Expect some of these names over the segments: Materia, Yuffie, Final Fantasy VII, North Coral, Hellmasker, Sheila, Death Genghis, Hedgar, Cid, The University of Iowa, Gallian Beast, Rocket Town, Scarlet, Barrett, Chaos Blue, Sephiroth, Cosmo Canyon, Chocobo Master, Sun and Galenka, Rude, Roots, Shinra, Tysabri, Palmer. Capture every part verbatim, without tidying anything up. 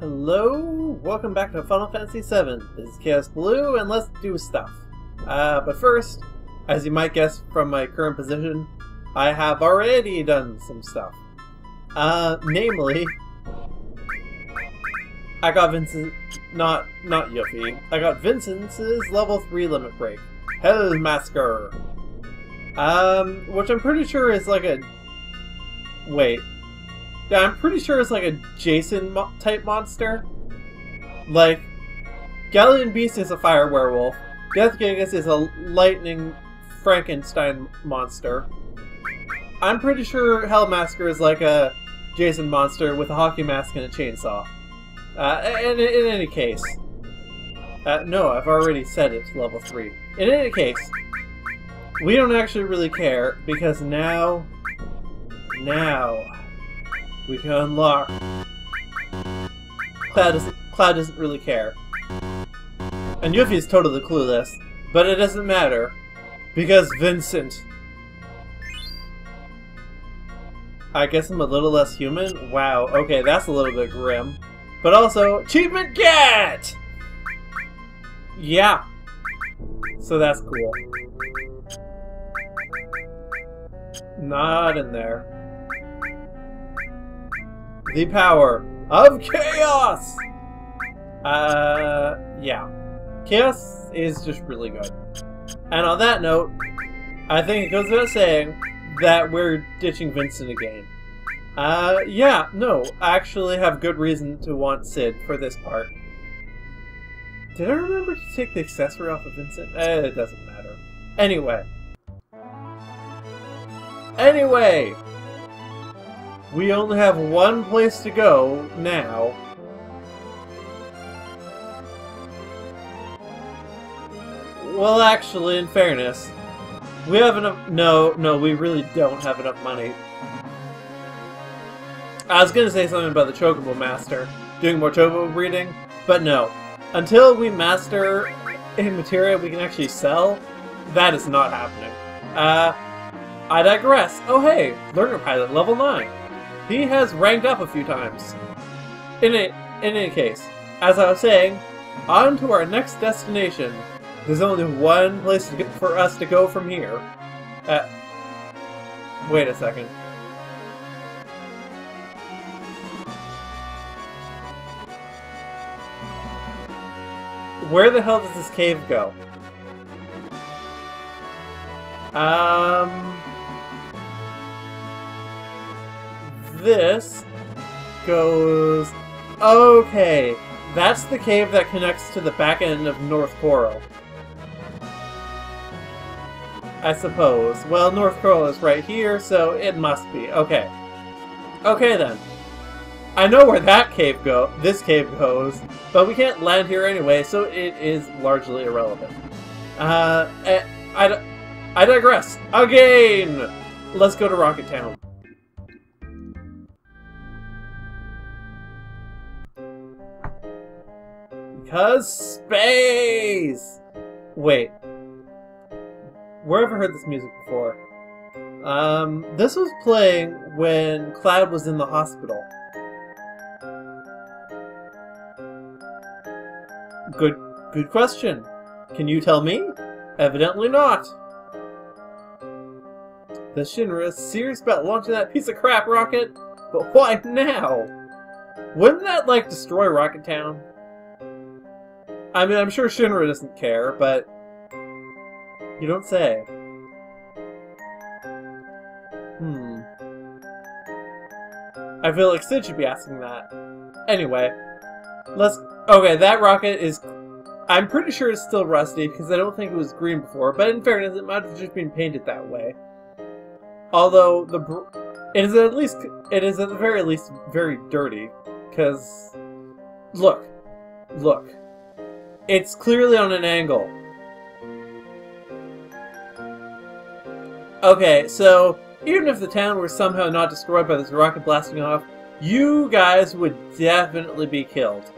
Hello, welcome back to Final Fantasy seven. This is Chaos Blue, and let's do stuff. Uh, but first, as you might guess from my current position, I have already done some stuff. Uh, namely, I got Vincent, not, not Yuffie, I got Vincent's level three limit break, Hellmasker. Um, which I'm pretty sure is like a, wait. Yeah, I'm pretty sure it's like a Jason mo type monster. Like, Gallian Beast is a fire werewolf. Death Genghis is a lightning Frankenstein monster. I'm pretty sure Hellmasker is like a Jason monster with a hockey mask and a chainsaw. Uh, and in any case... Uh, no, I've already said it's level three. In any case, we don't actually really care because now... Now... we can unlock. Cloud doesn't, Cloud doesn't really care. And Yuffie is totally clueless, but it doesn't matter, because Vincent. I guess I'm a little less human? Wow, okay, that's a little bit grim. But also, achievement get! Yeah. So that's cool. Not in there. The power of chaos! Uh, yeah. Chaos is just really good. And on that note, I think it goes without saying that we're ditching Vincent again. Uh, yeah, no, I actually have good reason to want Cid for this part. Did I remember to take the accessory off of Vincent? Eh, it doesn't matter. Anyway. Anyway! We only have one place to go now. Well, actually, in fairness, we have enough... No, no, we really don't have enough money. I was going to say something about the Chocobo Master, doing more Chocobo breeding, but no. Until we master a materia we can actually sell, that is not happening. Uh, I digress. Oh hey, Learner Pilot, level nine. He has ranked up a few times. In, a, in any case, as I was saying, on to our next destination. There's only one place to get for us to go from here. Uh, wait a second. Where the hell does this cave go? Um... This goes... Okay, that's the cave that connects to the back end of North Coral. I suppose. Well, North Coral is right here, so it must be. Okay. Okay then. I know where that cave go. This cave goes, but we can't land here anyway, so it is largely irrelevant. Uh, I, I, I digress. Again! Let's go to Rocket Town. Because space! Wait. Where have I heard this music before? Um, this was playing when Cloud was in the hospital. Good, good question. Can you tell me? Evidently not. The Shinra is serious about launching that piece of crap rocket, but why now? Wouldn't that, like, destroy Rocket Town? I mean, I'm sure Shinra doesn't care, but... You don't say. Hmm. I feel like Cid should be asking that. Anyway. Let's... Okay, that rocket is... I'm pretty sure it's still rusty, because I don't think it was green before, but in fairness, it might have just been painted that way. Although, the... Br it is at least... It is at the very least very dirty, because... Look. Look. It's clearly on an angle. Okay, so even if the town were somehow not destroyed by this rocket blasting off, you guys would definitely be killed.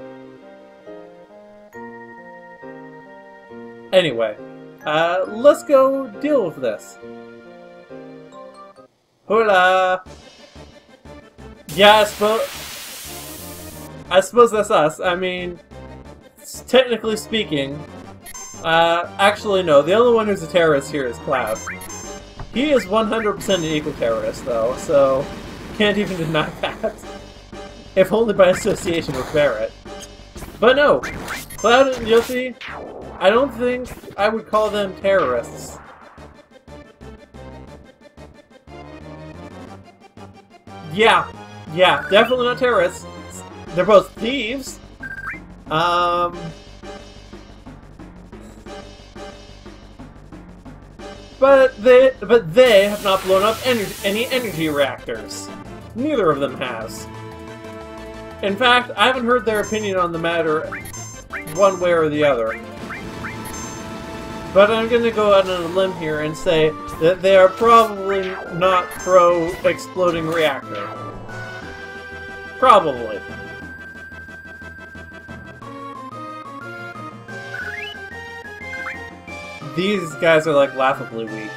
Anyway, uh, let's go deal with this. Hola! Yes, but... I suppose that's us. I mean, technically speaking, uh, actually no, the only one who's a terrorist here is Cloud. He is one hundred percent an equal terrorist, though, so can't even deny that. If only by association with Barrett. But no, Cloud and Yuffie, I don't think I would call them terrorists. Yeah, yeah, definitely not terrorists. They're both thieves. Um... But they, but they have not blown up ener- any energy reactors. Neither of them has. In fact, I haven't heard their opinion on the matter one way or the other. But I'm going to go out on a limb here and say that they are probably not pro-exploding reactor. Probably. These guys are, like, laughably weak.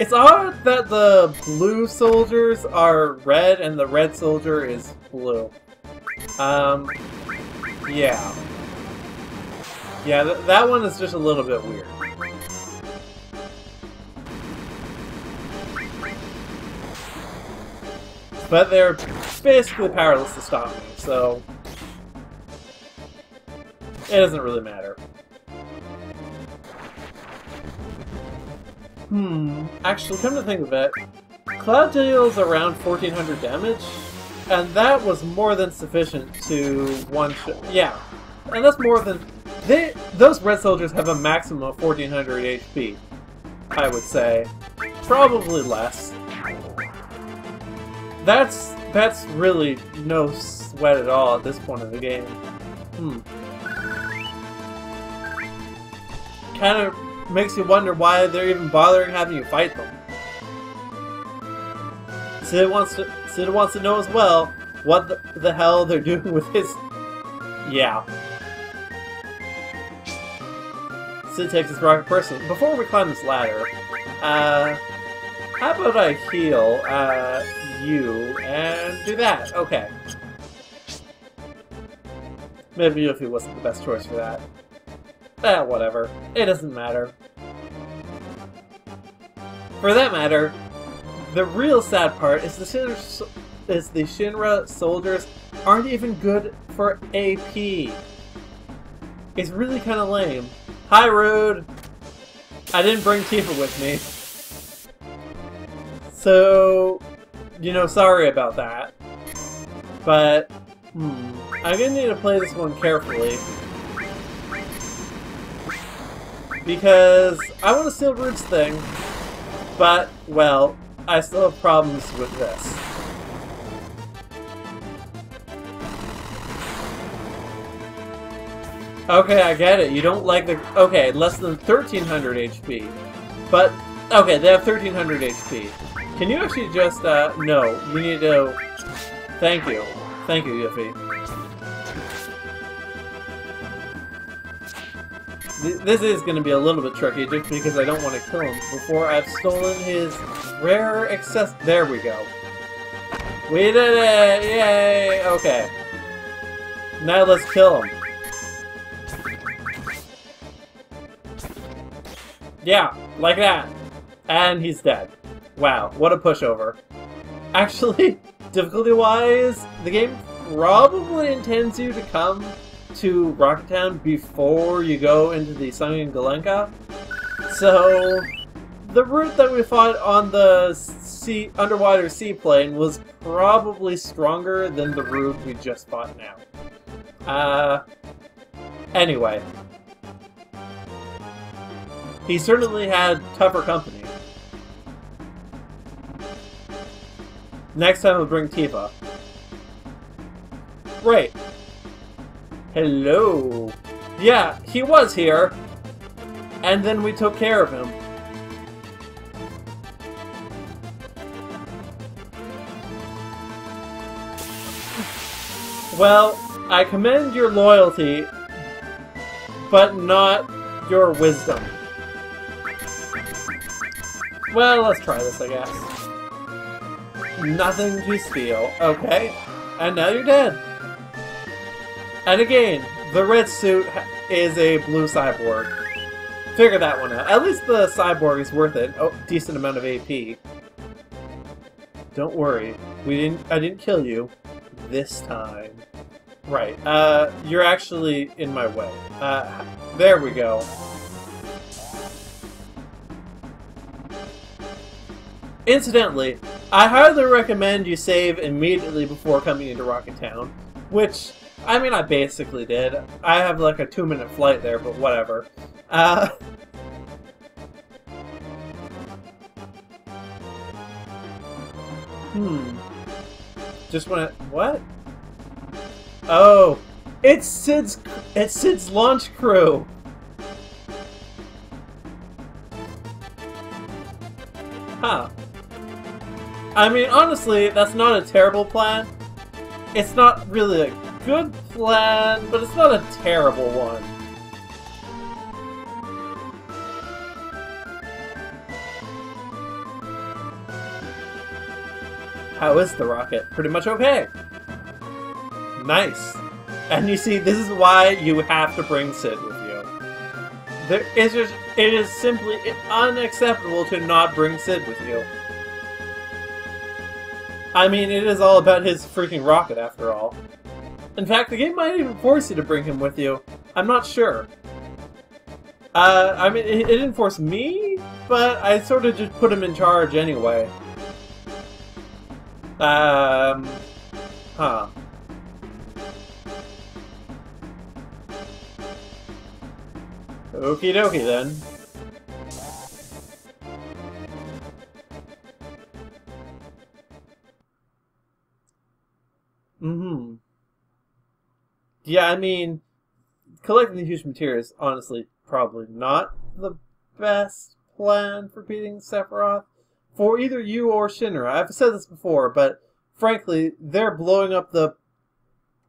It's odd that the blue soldiers are red and the red soldier is blue. Um, yeah. Yeah, th that one is just a little bit weird. But they're basically powerless to stop me, so it doesn't really matter. Hmm, actually, come to think of it, Cloud deals around fourteen hundred damage, and that was more than sufficient to one-shot. Yeah, and that's more than... They, those red soldiers have a maximum of fourteen hundred H P, I would say. Probably less. That's that's really no sweat at all at this point of the game. Hmm. Kind of makes you wonder why they're even bothering having you fight them. Cid wants to Cid wants to know as well what the, the hell they're doing with his. Yeah. Cid takes his rocket personally. Before we climb this ladder, uh, how about I heal? Uh. You and do that. Okay. Maybe Yuffie wasn't the best choice for that. Eh, whatever. It doesn't matter. For that matter, the real sad part is the Shinra, is the Shinra soldiers aren't even good for A P. It's really kind of lame. Hi, Rude! I didn't bring Tifa with me. So... You know, sorry about that, but hmm, I'm gonna need to play this one carefully because I want to steal Roots thing, but well, I still have problems with this. Okay, I get it. You don't like the okay less than thirteen hundred H P, but okay, they have thirteen hundred H P. Can you actually just, uh, no, you need to, thank you, thank you, Yuffie. Th this is going to be a little bit tricky, just because I don't want to kill him before I've stolen his rare access, there we go. We did it, yay, okay. Now let's kill him. Yeah, like that. And he's dead. Wow, what a pushover. Actually, difficulty-wise, the game probably intends you to come to Rocket Town before you go into the Sun and Galenka. So, the route that we fought on the sea, underwater seaplane was probably stronger than the route we just fought now. Uh, anyway. He certainly had tougher company. Next time I'll bring Tifa. Right. Hello. Yeah, he was here. And then we took care of him. Well, I commend your loyalty, but not your wisdom. Well, let's try this, I guess. Nothing to steal. Okay. And now you're dead. And again, the red suit is a blue cyborg. Figure that one out. At least the cyborg is worth it. Oh, decent amount of A P. Don't worry. We didn't. I didn't kill you this time. Right. Uh, you're actually in my way. Uh, there we go. Incidentally, I highly recommend you save immediately before coming into Rocket Town, which, I mean, I basically did. I have like a two-minute flight there, but whatever. Uh, hmm. Just wanna... What? Oh, it's Cid's. It's Cid's launch crew. Huh. I mean, honestly, that's not a terrible plan. It's not really a good plan, but it's not a terrible one. How is the rocket? Pretty much okay. Nice. And you see, this is why you have to bring Cid with you. There is just, it is simply unacceptable to not bring Cid with you. I mean, it is all about his freaking rocket, after all. In fact, the game might even force you to bring him with you. I'm not sure. Uh, I mean, it, it didn't force me, but I sort of just put him in charge anyway. Um... Huh. Okie dokie, then. Mm-hmm. Yeah, I mean, collecting the huge materials, honestly, probably not the best plan for beating Sephiroth for either you or Shinra. I've said this before, but frankly, they're blowing up the...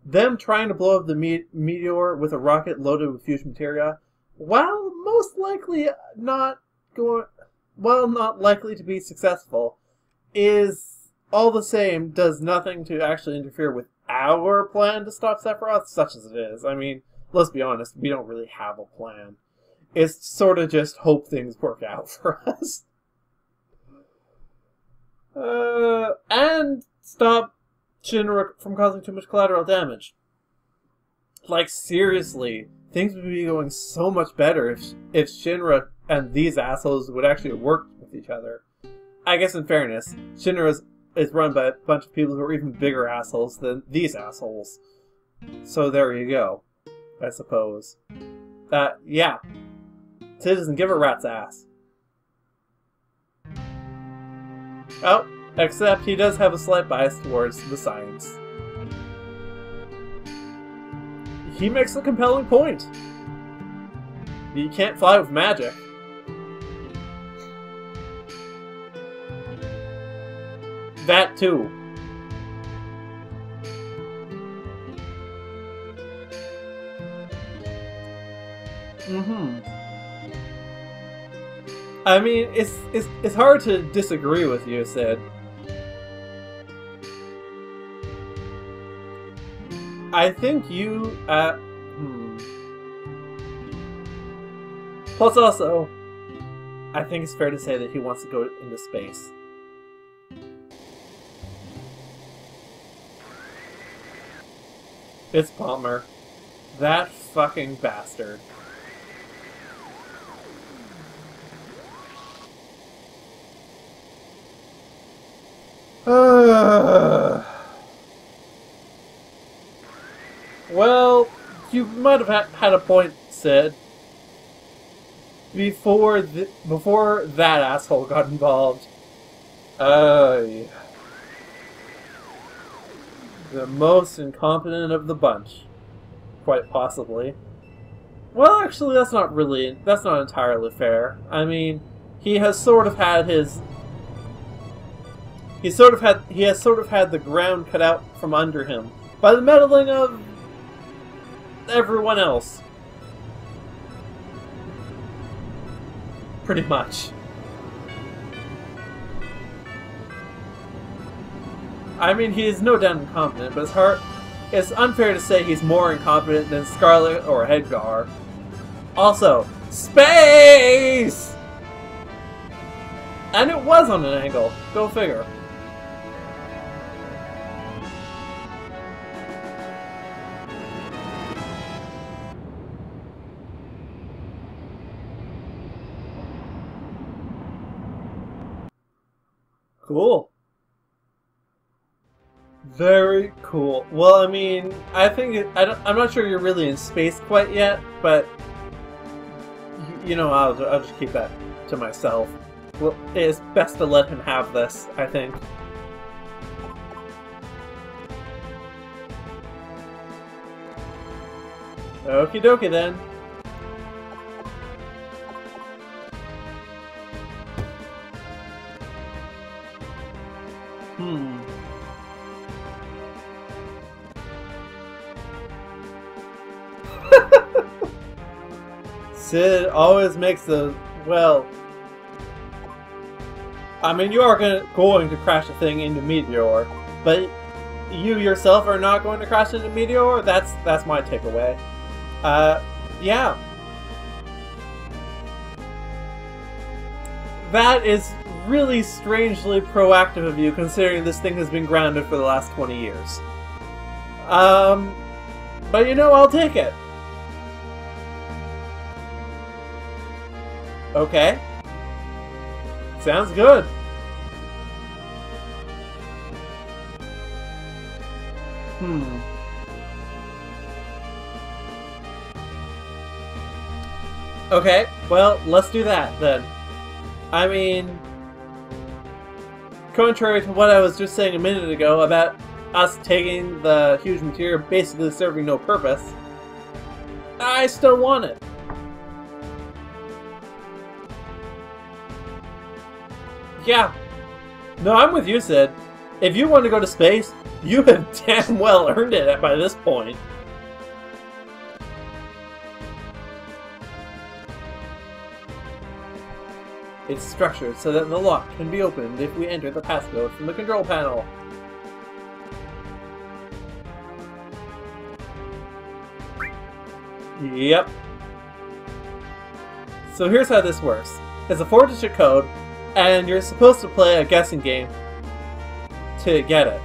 Them trying to blow up the me meteor with a rocket loaded with fusion materia, while most likely not going... While not likely to be successful, is... all the same, does nothing to actually interfere with our plan to stop Sephiroth, such as it is. I mean, let's be honest, we don't really have a plan. It's sort of just hope things work out for us. Uh, and stop Shinra from causing too much collateral damage. Like, seriously, things would be going so much better if, if Shinra and these assholes would actually work with each other. I guess in fairness, Shinra's is run by a bunch of people who are even bigger assholes than these assholes. So there you go, I suppose. Uh, yeah. Cid doesn't give a rat's ass. Oh, except he does have a slight bias towards the science. He makes a compelling point. You can't fly with magic. That too. Mm-hmm. I mean, it's it's it's hard to disagree with you, Cid. I think you uh hmm. Plus also, I think it's fair to say that he wants to go into space. It's Palmer. That fucking bastard. Well, you might have ha had a point, Cid. Before th before that asshole got involved. Oh, uh, yeah. The most incompetent of the bunch, quite possibly. Well, actually, that's not really, that's not entirely fair. I mean, he has sort of had his, he sort of had, he has sort of had the ground cut out from under him by the meddling of everyone else. Pretty much. I mean, he is no doubt incompetent, but it's hard, it's unfair to say he's more incompetent than Scarlet or Hedgar. Also, space! And it was on an angle. Go figure. Cool. Very cool. Well, I mean, I think it, I don't, I'm not sure you're really in space quite yet, but you, you know, I'll, I'll just keep that to myself. Well, it is best to let him have this, I think. Okie dokie then. Hmm. Cid always makes the, well, I mean, you are gonna, going to crash a thing into Meteor, but you yourself are not going to crash into Meteor? That's, that's my takeaway. Uh, yeah. That is really strangely proactive of you, considering this thing has been grounded for the last twenty years. Um, but you know, I'll take it. Okay. Sounds good. Hmm. Okay, well, let's do that then. I mean, contrary to what I was just saying a minute ago about us taking the huge material basically serving no purpose, I still want it. Yeah. No, I'm with you, Cid. If you want to go to space, you have damn well earned it by this point. It's structured so that the lock can be opened if we enter the passcode from the control panel. Yep. So here's how this works. It's a four-digit code, and you're supposed to play a guessing game to get it.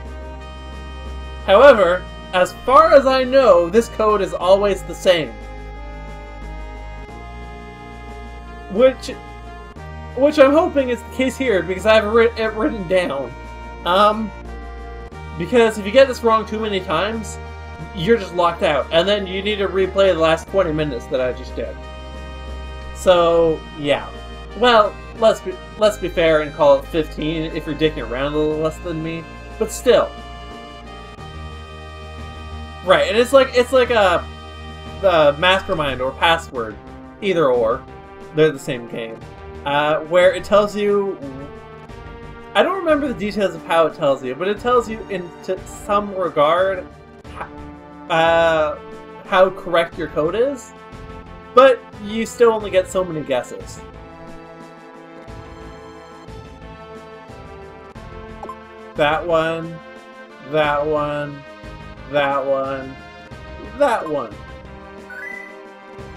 However, as far as I know, this code is always the same. Which... Which I'm hoping is the case here, because I have writ it written down. Um, because if you get this wrong too many times, you're just locked out. And then you need to replay the last twenty minutes that I just did. So, yeah. Well, let's be, let's be fair and call it fifteen if you're dicking around a little less than me. But still. Right, and it's like, it's like a, a mastermind or password. Either or. They're the same game. Uh, where it tells you... I don't remember the details of how it tells you, but it tells you in to some regard uh, how correct your code is, but you still only get so many guesses. That one, that one, that one, that one.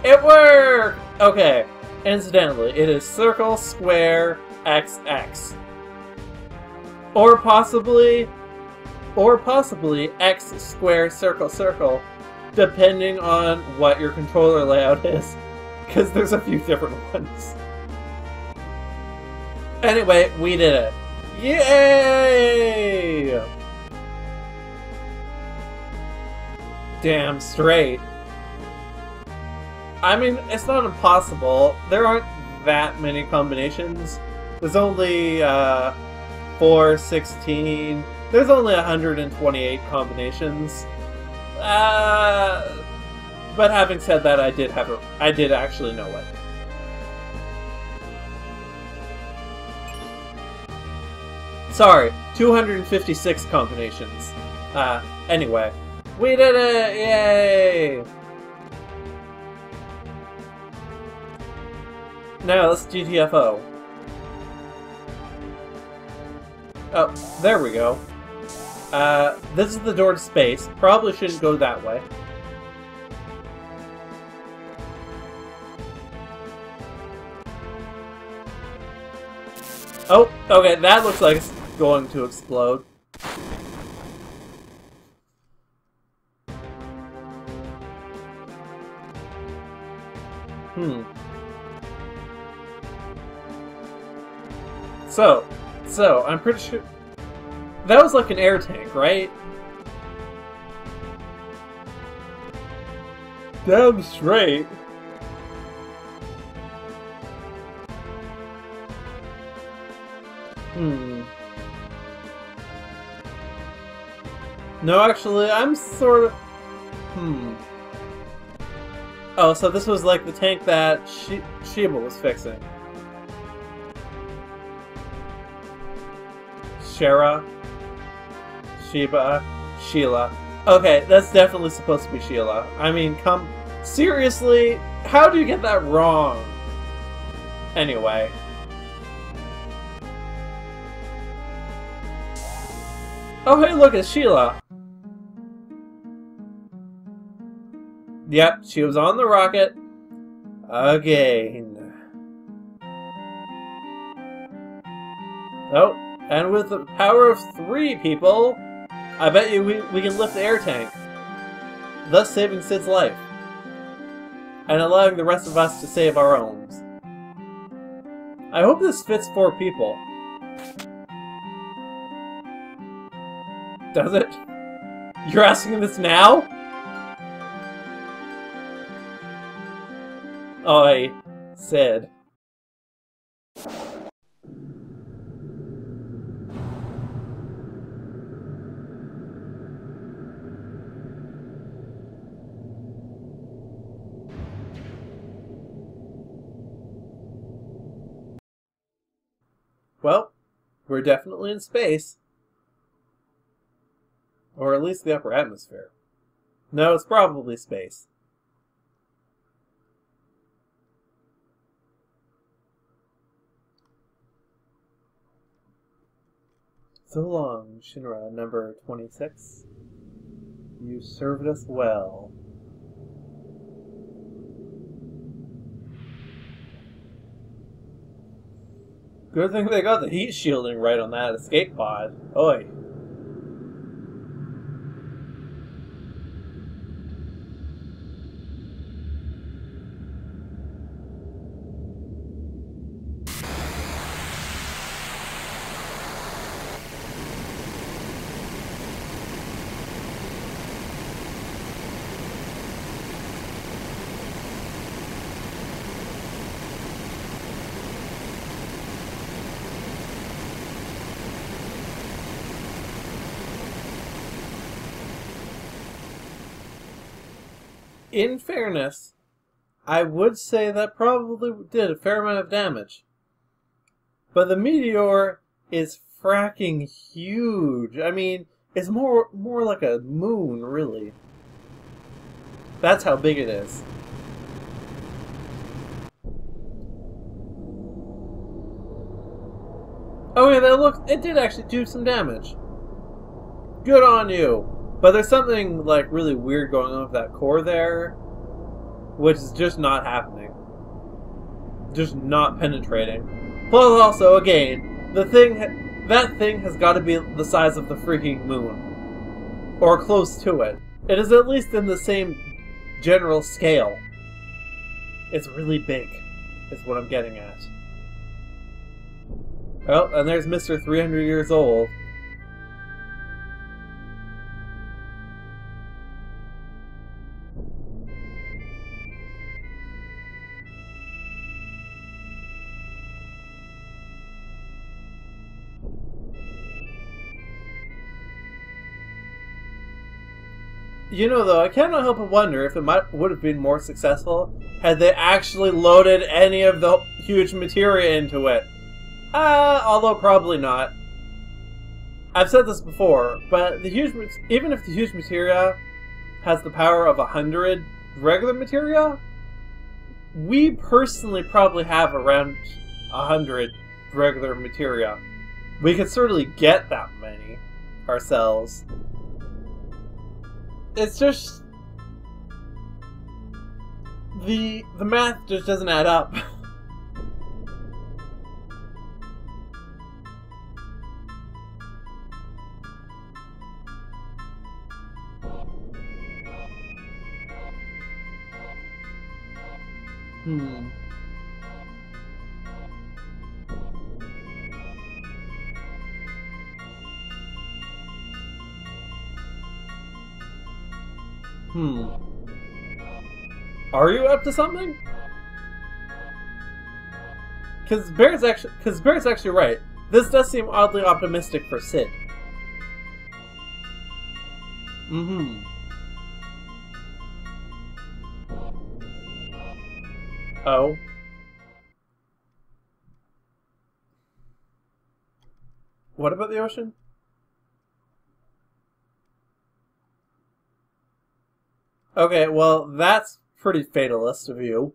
It worked! Okay. Incidentally, it is circle, square, X X. Or possibly, or possibly X, square, circle, circle, depending on what your controller layout is, because there's a few different ones. Anyway, we did it. Yay! Damn straight. I mean, it's not impossible. There aren't that many combinations. There's only uh, four, sixteen... There's only one hundred twenty-eight combinations. Uh, but having said that, I did have a, I did actually know it. Sorry, two hundred fifty-six combinations. Uh, anyway, we did it! Yay! Now let's G T F O. Oh, there we go. Uh, this is the door to space. Probably shouldn't go that way. Oh, okay, that looks like it's going to explode. Hmm. So, so, I'm pretty sure... That was like an air tank, right? Damn straight. Hmm. No, actually, I'm sort of... Hmm. Oh, so this was like the tank that She Sheba was fixing. Shera. Sheba. Sheila. Okay, that's definitely supposed to be Sheila. I mean, come... Seriously? How do you get that wrong? Anyway... Oh, hey, look, it's Sheila. Yep, she was on the rocket again. Oh, and with the power of three people, I bet you we, we can lift the air tank, thus saving Cid's life, and allowing the rest of us to save our own. I hope this fits four people. Does it? You're asking this now? I said. Well, we're definitely in space. Or at least the upper atmosphere. No, it's probably space. So long, Shinra number twenty-six. You served us well. Good thing they got the heat shielding right on that escape pod. Oi. In fairness, I would say that probably did a fair amount of damage. But the meteor is fracking huge. I mean, it's more more like a moon, really. That's how big it is. Oh yeah, that looked, it did actually do some damage. Good on you. But there's something, like, really weird going on with that core there, which is just not happening. Just not penetrating. Plus, also, again, the thing, ha that thing has got to be the size of the freaking moon. Or close to it. It is at least in the same general scale. It's really big, is what I'm getting at. Oh, and there's Mister three hundred years old. You know, though, I cannot help but wonder if it might would have been more successful had they actually loaded any of the huge materia into it. Uh, although probably not. I've said this before, but the huge, even if the huge materia has the power of a hundred regular materia, we personally probably have around a hundred regular materia. We could certainly get that many. ourselves. It's just... The, the math just doesn't add up. Hmm. Hmm. Are you up to something? Cause Barrett's actually, cause Barrett's actually right. This does seem oddly optimistic for Cid. Mm-hmm. Oh. What about the ocean? Okay, well, that's pretty fatalist of you.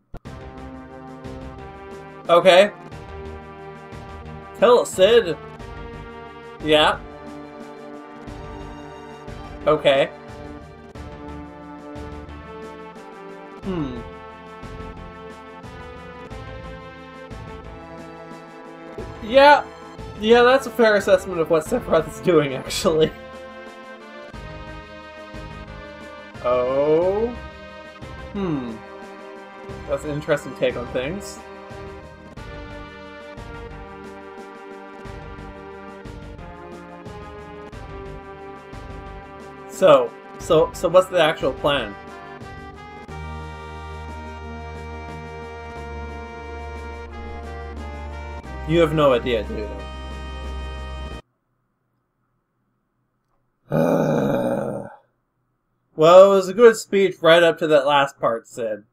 Okay. Tell us, Cid. Yeah. Okay. Hmm. Yeah, yeah, that's a fair assessment of what Sephiroth is doing, actually. Oh... Hmm. That's an interesting take on things. So, so, so what's the actual plan? You have no idea, dude. Uh, well, it was a good speech right up to that last part, Cid.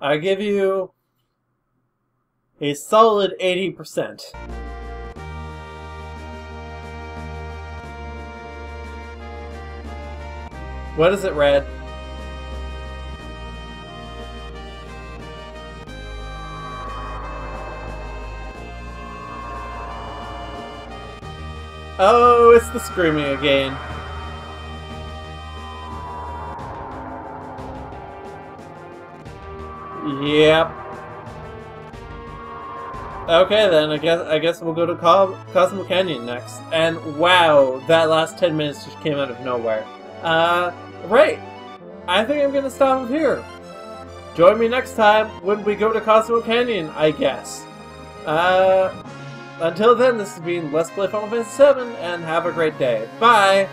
I give you a solid eighty percent. What is it, Red? Oh, it's the screaming again. Yep. Okay then, I guess I guess we'll go to Co Cosmo Canyon next. And wow, that last ten minutes just came out of nowhere. Uh, right. I think I'm gonna stop here. Join me next time when we go to Cosmo Canyon, I guess. Uh. Until then, this has been Let's Play Final Fantasy seven, and have a great day. Bye!